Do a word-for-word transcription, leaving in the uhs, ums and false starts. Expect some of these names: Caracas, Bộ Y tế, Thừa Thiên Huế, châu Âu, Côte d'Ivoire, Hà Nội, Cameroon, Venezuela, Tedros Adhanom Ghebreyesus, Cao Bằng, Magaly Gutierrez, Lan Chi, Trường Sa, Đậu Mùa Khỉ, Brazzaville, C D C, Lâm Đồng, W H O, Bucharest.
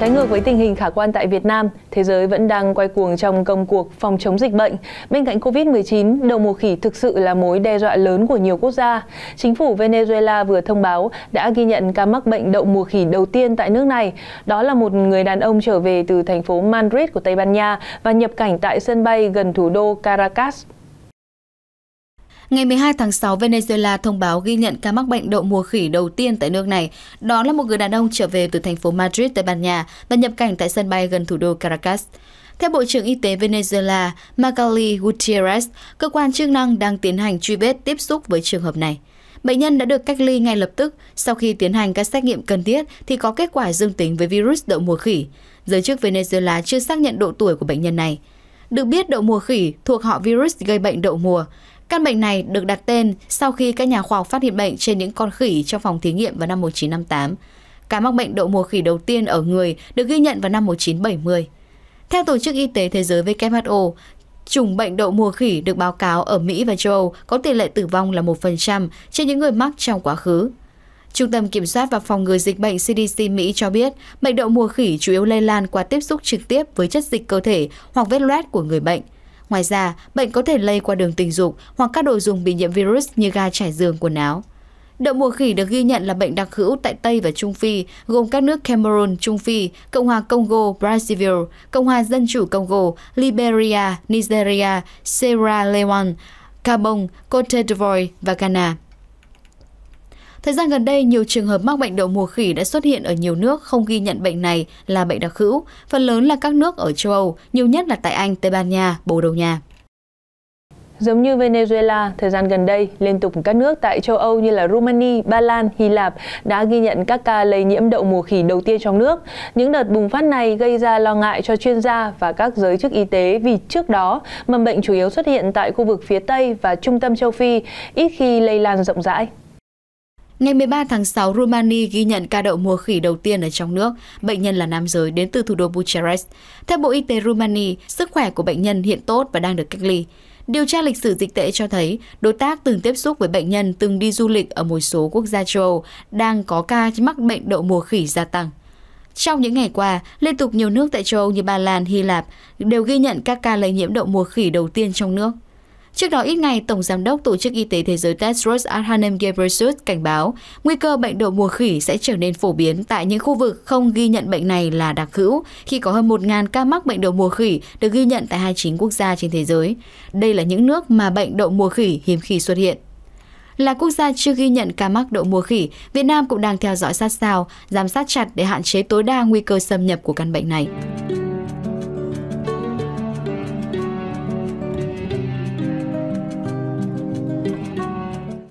Trái ngược với tình hình khả quan tại Việt Nam, thế giới vẫn đang quay cuồng trong công cuộc phòng chống dịch bệnh. Bên cạnh Covid mười chín, đậu mùa khỉ thực sự là mối đe dọa lớn của nhiều quốc gia. Chính phủ Venezuela vừa thông báo đã ghi nhận ca mắc bệnh đậu mùa khỉ đầu tiên tại nước này. Đó là một người đàn ông trở về từ thành phố Madrid của Tây Ban Nha và nhập cảnh tại sân bay gần thủ đô Caracas. Ngày mười hai tháng sáu, Venezuela thông báo ghi nhận ca mắc bệnh đậu mùa khỉ đầu tiên tại nước này. Đó là một người đàn ông trở về từ thành phố Madrid, Tây Ban Nha và nhập cảnh tại sân bay gần thủ đô Caracas. Theo Bộ trưởng Y tế Venezuela, Magaly Gutierrez, cơ quan chức năng đang tiến hành truy vết tiếp xúc với trường hợp này. Bệnh nhân đã được cách ly ngay lập tức, sau khi tiến hành các xét nghiệm cần thiết thì có kết quả dương tính với virus đậu mùa khỉ. Giới chức Venezuela chưa xác nhận độ tuổi của bệnh nhân này. Được biết, đậu mùa khỉ thuộc họ virus gây bệnh đậu mùa. Căn bệnh này được đặt tên sau khi các nhà khoa học phát hiện bệnh trên những con khỉ trong phòng thí nghiệm vào năm một nghìn chín trăm năm mươi tám. Ca mắc bệnh đậu mùa khỉ đầu tiên ở người được ghi nhận vào năm một nghìn chín trăm bảy mươi. Theo Tổ chức Y tế Thế giới W H O, chủng bệnh đậu mùa khỉ được báo cáo ở Mỹ và châu Âu có tỷ lệ tử vong là một phần trăm trên những người mắc trong quá khứ. Trung tâm Kiểm soát và Phòng ngừa Dịch bệnh C D C Mỹ cho biết bệnh đậu mùa khỉ chủ yếu lây lan qua tiếp xúc trực tiếp với chất dịch cơ thể hoặc vết loét của người bệnh. Ngoài ra, bệnh có thể lây qua đường tình dục hoặc các đồ dùng bị nhiễm virus như ga trải giường, quần áo. Đậu mùa khỉ được ghi nhận là bệnh đặc hữu tại Tây và Trung Phi, gồm các nước Cameroon, Trung Phi, Cộng hòa Congo, Brazzaville, Cộng hòa Dân chủ Congo, Liberia, Nigeria, Sierra Leone, Gabon, Côte d'Ivoire và Ghana. Thời gian gần đây, nhiều trường hợp mắc bệnh đậu mùa khỉ đã xuất hiện ở nhiều nước không ghi nhận bệnh này là bệnh đặc hữu, phần lớn là các nước ở châu Âu, nhiều nhất là tại Anh, Tây Ban Nha, Bồ Đào Nha. Giống như Venezuela, thời gian gần đây, liên tục các nước tại châu Âu như là Rumani, Ba Lan, Hy Lạp đã ghi nhận các ca lây nhiễm đậu mùa khỉ đầu tiên trong nước. Những đợt bùng phát này gây ra lo ngại cho chuyên gia và các giới chức y tế vì trước đó mầm bệnh chủ yếu xuất hiện tại khu vực phía Tây và trung tâm châu Phi, ít khi lây lan rộng rãi. Ngày mười ba tháng sáu, Rumani ghi nhận ca đậu mùa khỉ đầu tiên ở trong nước. Bệnh nhân là nam giới đến từ thủ đô Bucharest. Theo Bộ Y tế Rumani, sức khỏe của bệnh nhân hiện tốt và đang được cách ly. Điều tra lịch sử dịch tễ cho thấy, đối tác từng tiếp xúc với bệnh nhân từng đi du lịch ở một số quốc gia châu Âu đang có ca mắc bệnh đậu mùa khỉ gia tăng. Trong những ngày qua, liên tục nhiều nước tại châu Âu như Ba Lan, Hy Lạp đều ghi nhận các ca lây nhiễm đậu mùa khỉ đầu tiên trong nước. Trước đó ít ngày, Tổng Giám đốc Tổ chức Y tế Thế giới Tedros Adhanom Ghebreyesus cảnh báo nguy cơ bệnh đậu mùa khỉ sẽ trở nên phổ biến tại những khu vực không ghi nhận bệnh này là đặc hữu khi có hơn một nghìn ca mắc bệnh đậu mùa khỉ được ghi nhận tại hai mươi chín quốc gia trên thế giới. Đây là những nước mà bệnh đậu mùa khỉ hiếm khi xuất hiện. Là quốc gia chưa ghi nhận ca mắc đậu mùa khỉ, Việt Nam cũng đang theo dõi sát sao, giám sát chặt để hạn chế tối đa nguy cơ xâm nhập của căn bệnh này.